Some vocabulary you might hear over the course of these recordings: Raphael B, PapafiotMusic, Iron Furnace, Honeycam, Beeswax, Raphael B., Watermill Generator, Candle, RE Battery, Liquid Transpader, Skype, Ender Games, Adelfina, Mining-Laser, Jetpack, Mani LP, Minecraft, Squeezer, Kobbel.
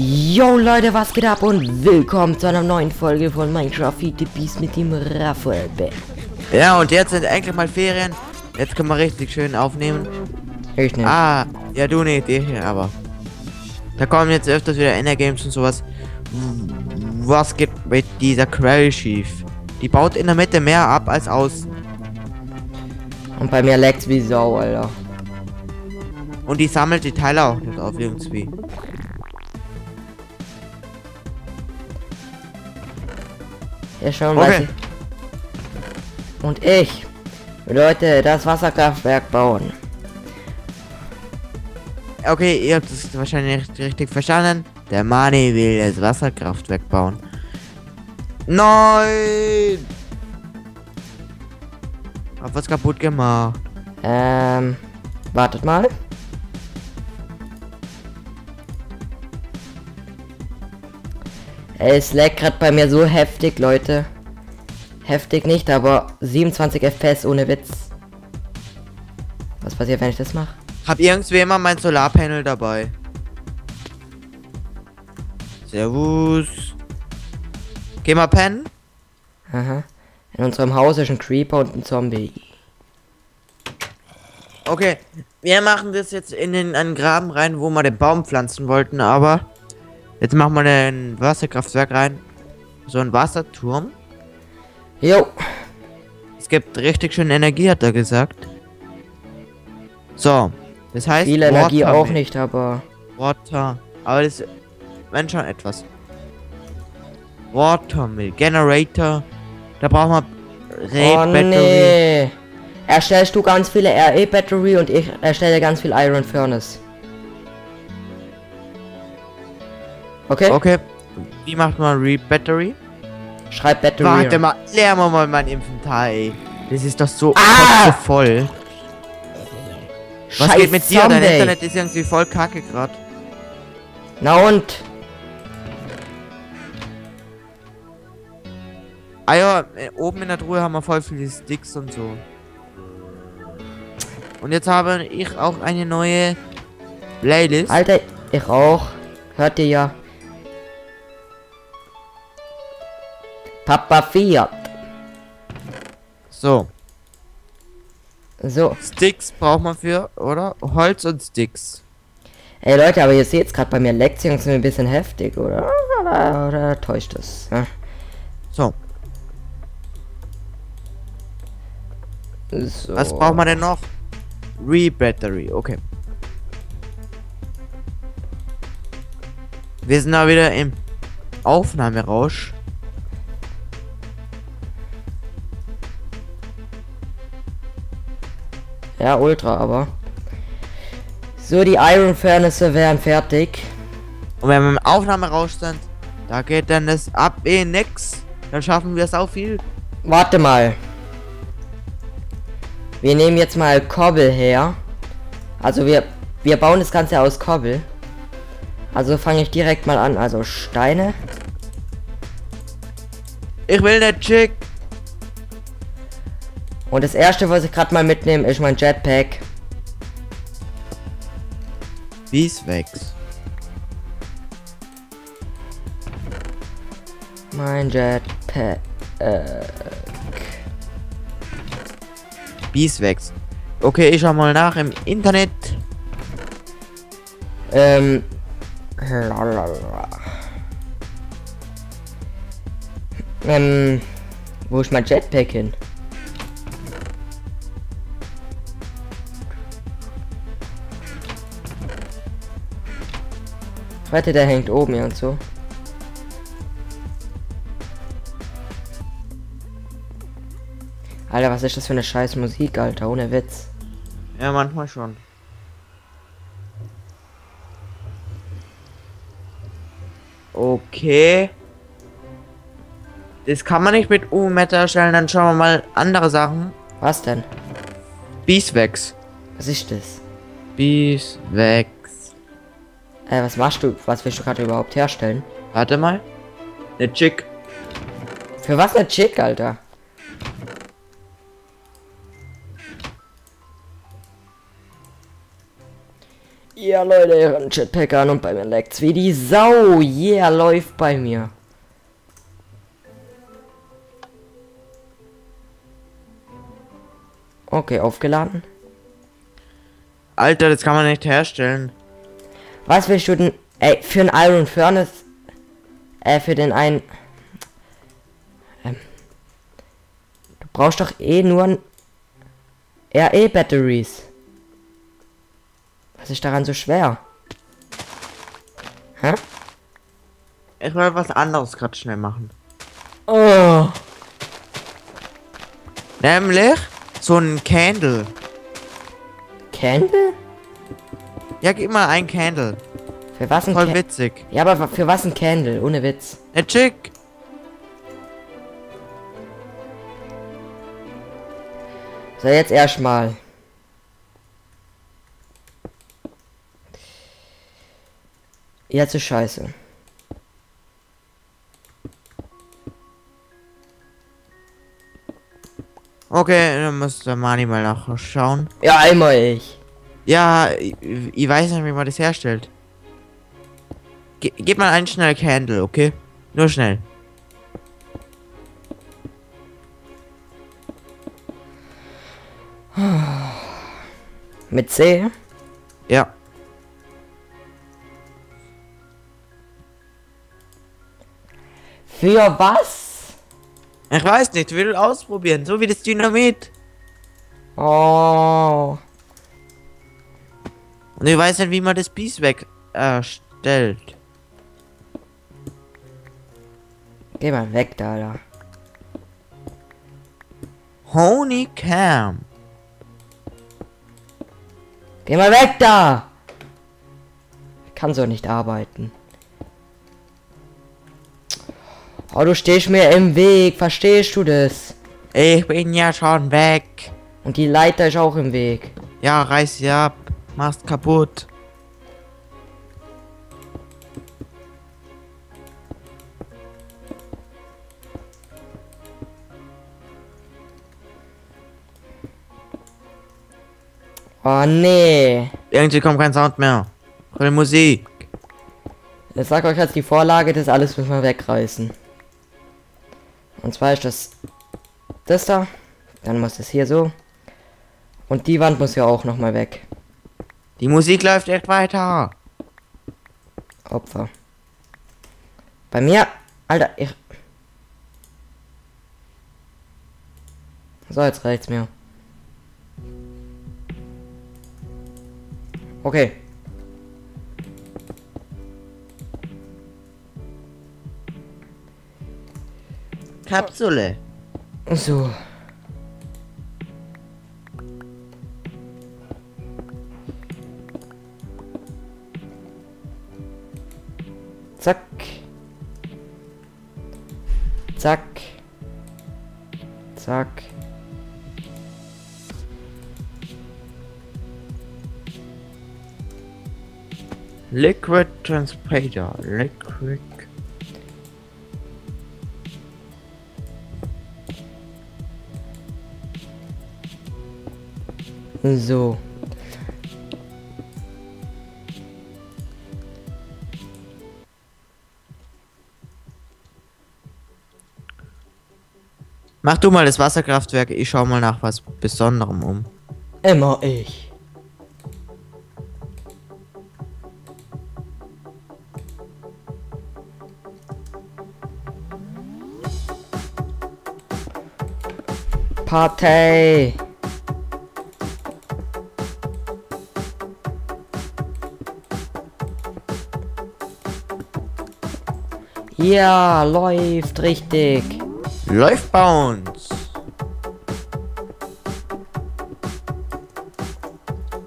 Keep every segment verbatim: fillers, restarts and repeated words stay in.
Yo Leute, was geht ab und willkommen zu einer neuen Folge von Minecraft Feed the Beast mit dem Raphael B. Ja, und jetzt sind eigentlich mal Ferien. Jetzt können wir richtig schön aufnehmen. Ich nicht. Ah, ja du nicht, ich aber. Da kommen jetzt öfters wieder Ender Games und sowas. Was geht mit dieser Quelle schief? Die baut in der Mitte mehr ab als außen. Und bei mir lag's wie Sau, Alter. Und die sammelt die Teile auch nicht auf irgendwie. Ja, schauen okay. ich. Und ich, Leute, das Wasserkraftwerk bauen. Okay, ihr habt es wahrscheinlich nicht richtig verstanden. Der Mani will das Wasserkraftwerk bauen. Nein! Hab was kaputt gemacht. Ähm, wartet mal. Es laggt gerade bei mir so heftig, Leute. Heftig nicht, aber siebenundzwanzig F P S ohne Witz. Was passiert, wenn ich das mache? Hab irgendwie immer mein Solarpanel dabei. Servus. Geh mal pennen. Aha. In unserem Haus ist ein Creeper und ein Zombie. Okay, wir machen das jetzt in den einen Graben rein, wo wir den Baum pflanzen wollten, aber... Jetzt machen wir ein Wasserkraftwerk rein. So ein Wasserturm. Jo. Es gibt richtig schön Energie, hat er gesagt. So. Das heißt... Viel Energie Watermill. Auch nicht, aber... Water. Aber das... Wenn schon etwas. Watermill Generator. Da brauchen wir... R E Battery. Oh, nee. Erstellst du ganz viele R E Battery und ich erstelle ganz viel Iron Furnace. Okay. Okay. Wie macht man R E Battery? Schreib Battery. Warte mal, leeren wir mal mein Inventar, ey. Das ist doch so ah! voll. Scheiß Was geht mit Zombie. Dir? Dein Internet ist irgendwie voll kacke gerade. Na und? Ah ja, oben in der Truhe haben wir voll viele Sticks und so. Und jetzt habe ich auch eine neue Playlist. Alter, ich auch. Hört ihr ja. Papa Fiat. So. So. Sticks braucht man für, oder? Holz und Sticks. Ey Leute, aber ihr seht es gerade bei mir, Lektionen sind ein bisschen heftig, oder? Oder, oder täuscht es? Ja. So. so. Was braucht man denn noch? R E Battery, okay. Wir sind da wieder im Aufnahmerausch. Ja, ultra, aber. So, die Iron Furnace wären fertig. Und wenn wir im Aufnahmerausch sind, da geht dann das ab eh nix. Dann schaffen wir es auch viel. Warte mal. Wir nehmen jetzt mal Kobbel her. Also wir, wir bauen das Ganze aus Kobbel. Also fange ich direkt mal an. Also Steine. Ich will nicht schick. Und das erste, was ich gerade mal mitnehme, ist mein Jetpack. Beeswax. Mein Jetpack. Beeswax. Okay, ich schau mal nach im Internet. Ähm. Lalalala. Ähm. Wo ist mein Jetpack hin? Warte, der hängt oben ja und so. Alter, was ist das für eine scheiß Musik, Alter, ohne Witz. Ja, manchmal schon. Okay. Das kann man nicht mit U-Meta erstellen, dann schauen wir mal andere Sachen. Was denn? Beeswax. Was ist das? Beeswax. Äh, was machst du? Was willst du gerade überhaupt herstellen? Warte mal. Ne Chick. Für was ne Chick, Alter? Ja, Leute, ihr hört einen Jetpack an und bei mir lagt's wie die Sau. Yeah, läuft bei mir. Okay, aufgeladen. Alter, das kann man nicht herstellen. Was willst du denn? Ey, für ein Iron Furnace. Äh, für den einen. Ähm, du brauchst doch eh nur ein R E Batteries. Was ist daran so schwer? Hä? Ich will was anderes gerade schnell machen. Oh. Nämlich so ein Candle. Candle? Ja, gib mal ein Candle. Für was ein Candle? Voll witzig. Ja, aber für was ein Candle? Ohne Witz. Hey, Chick. So, jetzt erstmal. Jetzt ist scheiße. Okay, dann muss der Mani mal nachschauen. Ja, einmal ich. Ja, ich, ich weiß nicht, wie man das herstellt. Ge Gebt mal einen schnell Candle, okay? Nur schnell. Mit C? Ja. Für was? Ich weiß nicht, will ausprobieren, so wie das Dynamit. Oh. Und ich weiß nicht, wie man das Beeswax erstellt. Geh mal weg da, Alter. Honeycam. Geh mal weg da! Ich kann so nicht arbeiten. Oh, du stehst mir im Weg, verstehst du das? Ich bin ja schon weg. Und die Leiter ist auch im Weg. Ja, reiß sie ab, mach's kaputt. Oh nee. Irgendwie kommt kein Sound mehr. Keine Musik. Ich sag euch jetzt die Vorlage, das alles müssen wir wegreißen. Und zwar ist das das da, dann muss es hier so und die Wand muss ja auch noch mal weg. Die Musik läuft echt weiter. Opfer. Bei mir, Alter, ich. So, jetzt reicht's mir. Okay. Kapsule. So. Zack. Zack. Zack. Liquid Transpader. Liquid. So. Mach du mal das Wasserkraftwerk, ich schau mal nach was Besonderem um. Immer ich. Partei. Ja, läuft richtig. Läuft bei uns.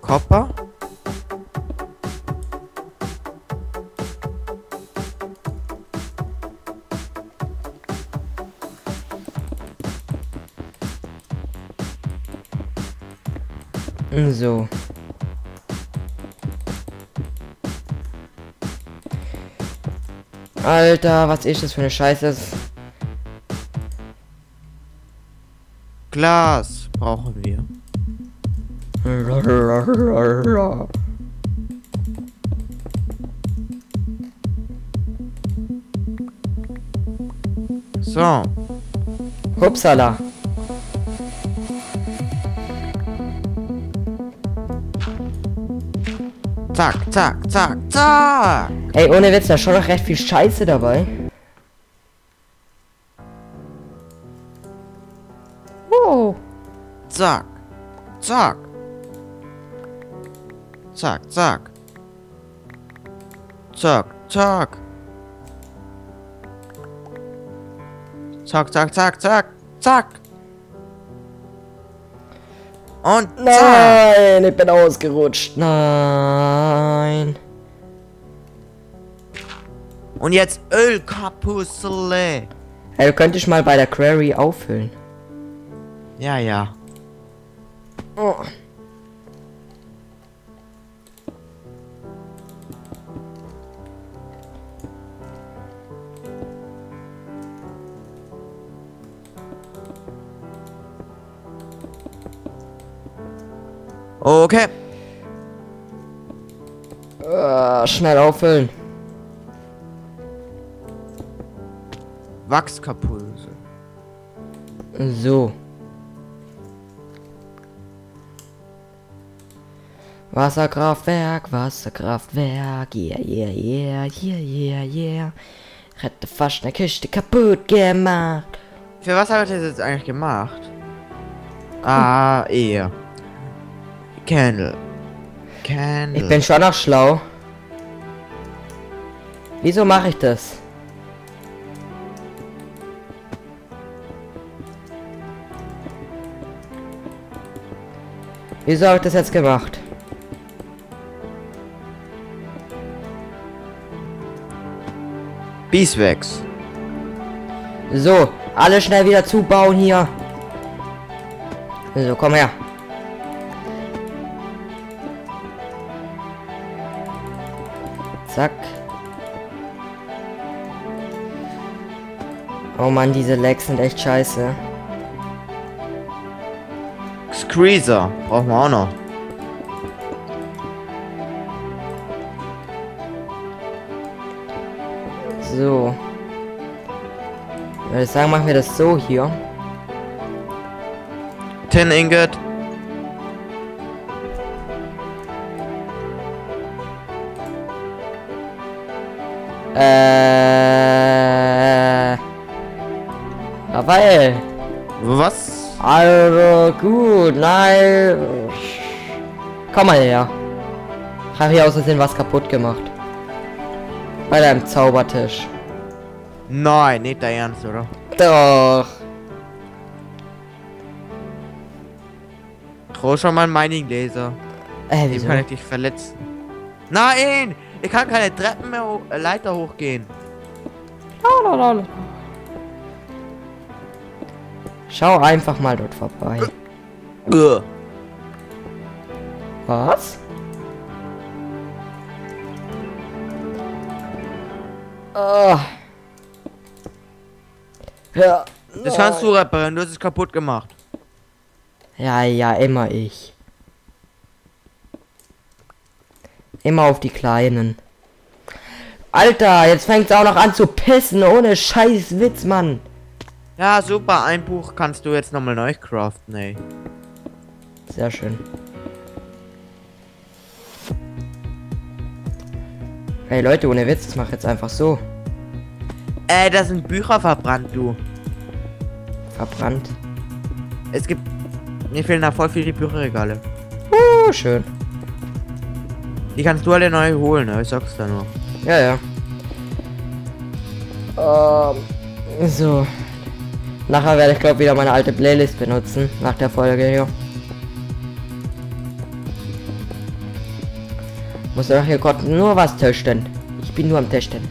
Copper. So. Alter, was ist das für eine Scheiße? Glas brauchen wir. So. Hupsala. Zack, zack, zack, zack. Ey, ohne Witz, da ist schon noch recht viel Scheiße dabei. Wow. Zack, zack. Zack, zack. Zack, zack. Zack, zack, zack, zack, zack. Und zack. Nein, ich bin ausgerutscht. Nein. Und jetzt Ölkapussele. Hey, du könntest mal bei der Quarry auffüllen. Ja, ja. Oh. Okay. Uh, schnell auffüllen. Wachskapuse. So. Wasserkraftwerk, Wasserkraftwerk, yeah, yeah, yeah, yeah, yeah, yeah. Hätte fast eine Kiste kaputt gemacht. Für was habe ich das jetzt eigentlich gemacht? Hm. Ah, eher. Candle. Candle. Ich bin schon noch schlau. Wieso mache ich das? Wieso habe ich das jetzt gemacht? Beeswax. So, alle schnell wieder zubauen hier. So, komm her. Zack. Oh Mann, diese Lags sind echt scheiße. Squeezer brauchen wir auch noch. So. Ich würde sagen, machen wir das so hier. Tin Ingot. Äh. Raphael. Was? Also gut, nein. Komm mal her. Ich habe hier aus Versehen was kaputt gemacht. Bei deinem Zaubertisch. Nein, nicht dein Ernst, oder? Doch. Hol schon mal einen Mining-Laser. Äh, wieso? Dem kann ich dich verletzen. Nein! Ich kann keine Treppen mehr ho- Leiter hochgehen. Lalalala. Schau einfach mal dort vorbei. Äh. Was? Oh. Ja. Das kannst du reparieren, du hast es kaputt gemacht. Ja, ja, immer ich. Immer auf die Kleinen. Alter, jetzt fängt's auch noch an zu pissen, ohne scheiß Witz, Mann. Ja, super, ein Buch kannst du jetzt nochmal neu craften, ey. Sehr schön. Hey Leute, ohne Witz, das mach jetzt einfach so. Ey, da sind Bücher verbrannt, du. Verbrannt? Es gibt... Mir fehlen da voll viele Bücherregale. Uh, schön. Die kannst du alle neu holen, ne? Ich sag's da nur. Ja, ja. Ähm, so. Nachher werde ich glaube wieder meine alte Playlist benutzen, nach der Folge hier. Muss doch hier Gott nur was testen. Ich bin nur am Testen.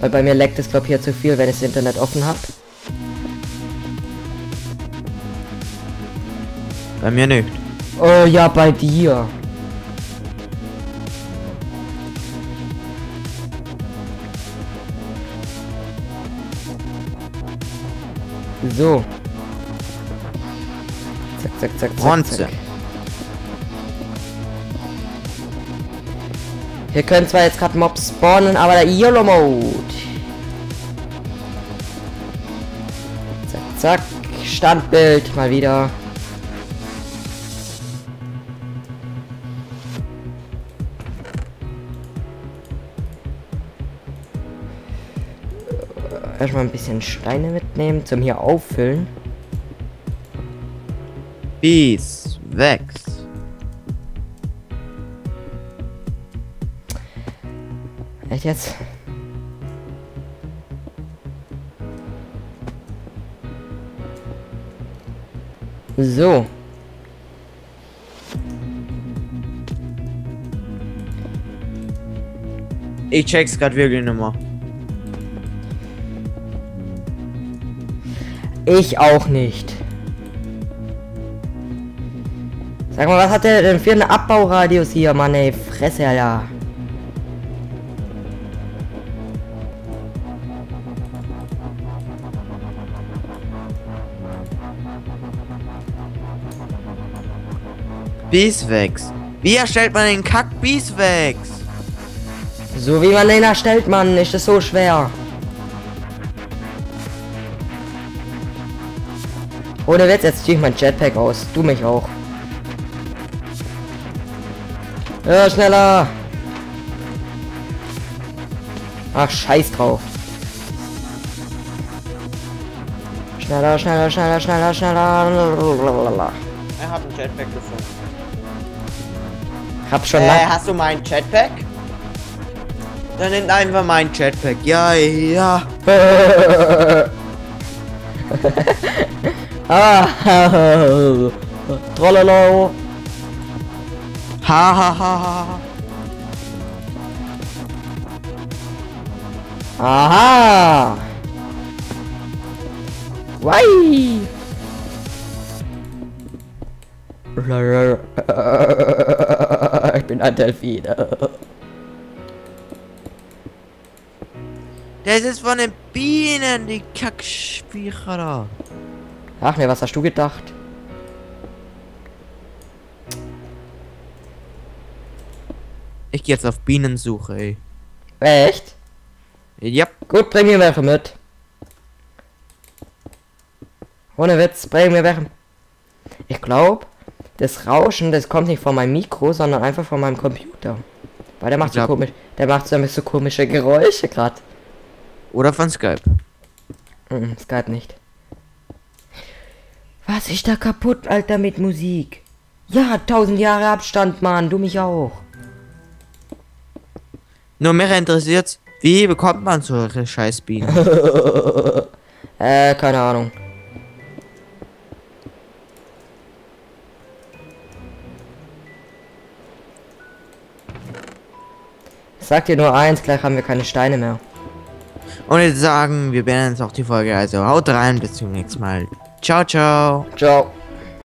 Weil bei mir leckt es glaube hier zu viel, wenn ich das Internet offen habe. Bei mir nicht. Oh ja, bei dir. So. Zack, zack, zack, zack. Bronze. Wir können zwar jetzt gerade Mobs spawnen, aber der Yellow Mode. Zack, Standbild mal wieder. Erstmal ein bisschen Steine mitnehmen zum hier auffüllen. Beeswax. Echt jetzt? So. Ich check's gerade wirklich nicht mehr. Ich auch nicht. Sag mal, was hat der denn für einen Abbauradius hier, Mann, ey, Fresse, Alter. Beeswax. Wie erstellt man den Kack Beeswax? So wie man den erstellt, Mann, ist das so schwer. Oder jetzt jetzt ziehe ich mein Jetpack aus. Du mich auch. Ja, schneller. Ach, scheiß drauf. Schneller, schneller, schneller, schneller, schneller. Ich hab ein Jetpack gefunden. Hab schon. Äh, hast du mein Jetpack? Dann nimm einfach mein Jetpack. Ja, ja. Ah, Trollolo. Hahaha. Aha. Wei. Ich bin Adelfina. Das ist von den Bienen, die Kackspiecher. Ach ne, was hast du gedacht? Ich gehe jetzt auf Bienensuche, ey. Echt? Ja. Gut, bring mir welche mit. Ohne Witz, bring mir welche. Ich glaube, das Rauschen, das kommt nicht von meinem Mikro, sondern einfach von meinem Computer. Weil der macht so komisch, der macht so ein bisschen komische Geräusche gerade. Oder von Skype. Mhm, Skype nicht. Was ist da kaputt, Alter, mit Musik? Ja, tausend Jahre Abstand, Mann, du mich auch. Nur mehr interessiert's, wie bekommt man so eine Scheißbiene? äh, keine Ahnung. Ich sag dir nur eins, gleich haben wir keine Steine mehr. Und jetzt sagen, wir beenden jetzt auch die Folge, also haut rein, bis zum nächsten Mal. Ciao, ciao. Ciao.